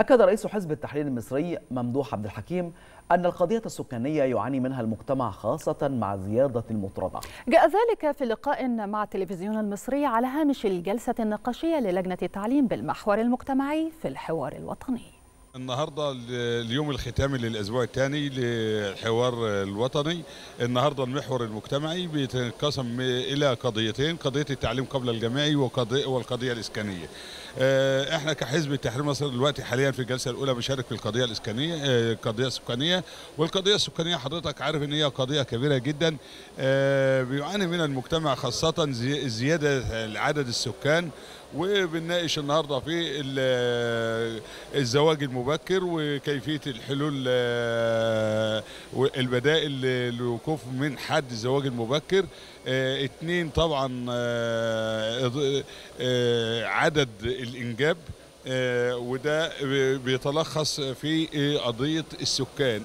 أكد رئيس حزب التحرير المصري ممدوح عبد الحكيم أن القضية السكانية يعاني منها المجتمع خاصة مع زيادة المطردة. جاء ذلك في لقاء مع التلفزيون المصري على هامش الجلسة النقاشية للجنة التعليم بالمحور المجتمعي في الحوار الوطني. النهارده اليوم الختامي للاسبوع الثاني للحوار الوطني. النهارده المحور المجتمعي بيتقسم الى قضيتين: قضيه التعليم قبل الجامعي والقضيه الاسكانيه. احنا كحزب التحرير المصري دلوقتي حاليا في الجلسه الاولى بنشارك في القضيه الاسكانيه، القضيه السكانيه. والقضيه السكانيه حضرتك عارف ان هي قضيه كبيره جدا، بيعاني منها المجتمع خاصه زياده عدد السكان. وبنناقش النهارده في الزواج المبكر وكيفيه الحلول والبدائل للوقوف من حد الزواج المبكر. اثنين طبعا عدد الانجاب، وده بيتلخص في قضية السكان.